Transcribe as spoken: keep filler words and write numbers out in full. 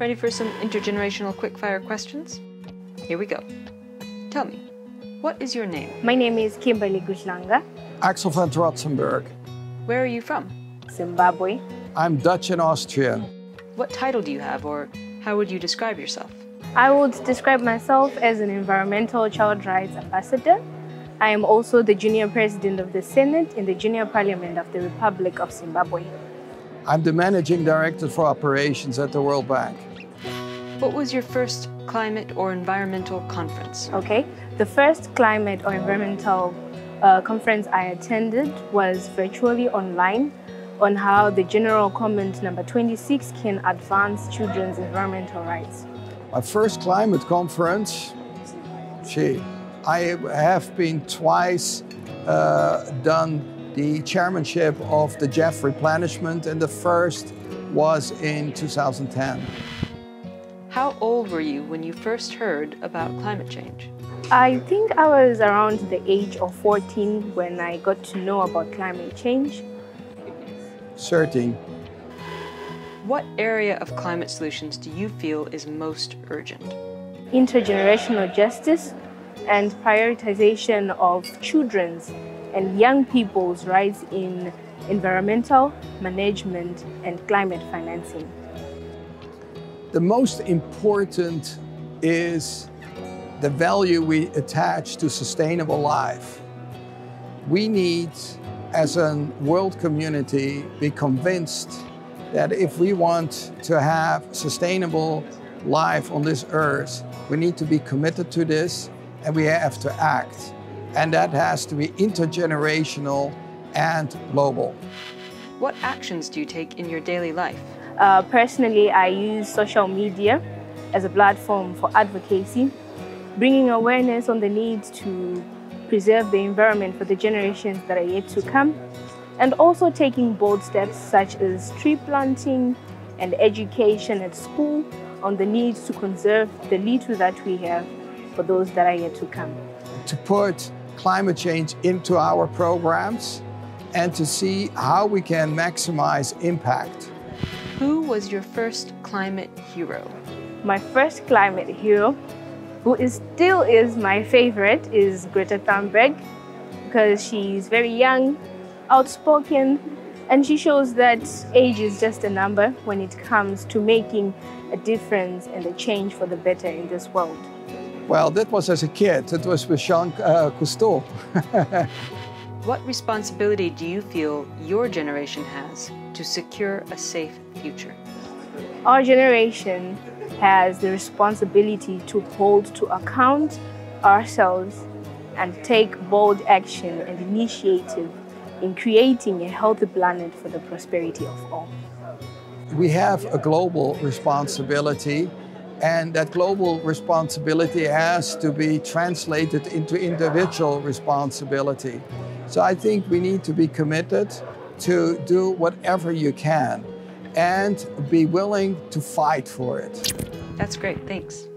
Ready for some intergenerational quickfire questions? Here we go. Tell me, what is your name? My name is Kimberley Gudhlanga. Axel van Trotsenburg. Where are you from? Zimbabwe. I'm Dutch and Austrian. What title do you have, or how would you describe yourself? I would describe myself as an environmental child rights ambassador. I am also the junior president of the Senate and the junior parliament of the Republic of Zimbabwe. I'm the managing director for operations at the World Bank. What was your first climate or environmental conference? Okay, the first climate or environmental uh, conference I attended was virtually online on how the General Comment number twenty-six can advance children's environmental rights. My first climate conference, gee, I have been twice uh, done the chairmanship of the Jeff Replenishment, and the first was in two thousand ten. How old were you when you first heard about climate change? I think I was around the age of fourteen when I got to know about climate change. thirteen. What area of climate solutions do you feel is most urgent? Intergenerational justice and prioritization of children's and young people's rights in environmental management and climate financing. The most important is the value we attach to sustainable life. We need, as a world community, be convinced that if we want to have sustainable life on this earth, we need to be committed to this. And we have to act. And that has to be intergenerational and global. What actions do you take in your daily life? Uh, personally, I use social media as a platform for advocacy, bringing awareness on the need to preserve the environment for the generations that are yet to come, and also taking bold steps such as tree planting and education at school on the need to conserve the little that we have for those that are yet to come. To put climate change into our programs and to see how we can maximize impact. Who was your first climate hero? My first climate hero, who is still is my favorite, is Greta Thunberg, because she's very young, outspoken, and she shows that age is just a number when it comes to making a difference and a change for the better in this world. Well, that was as a kid. It was with Jean uh, Cousteau. What responsibility do you feel your generation has to secure a safe future? Our generation has the responsibility to hold to account ourselves and take bold action and initiative in creating a healthy planet for the prosperity of all. We have a global responsibility. And that global responsibility has to be translated into individual responsibility. So I think we need to be committed to do whatever you can and be willing to fight for it. That's great, thanks.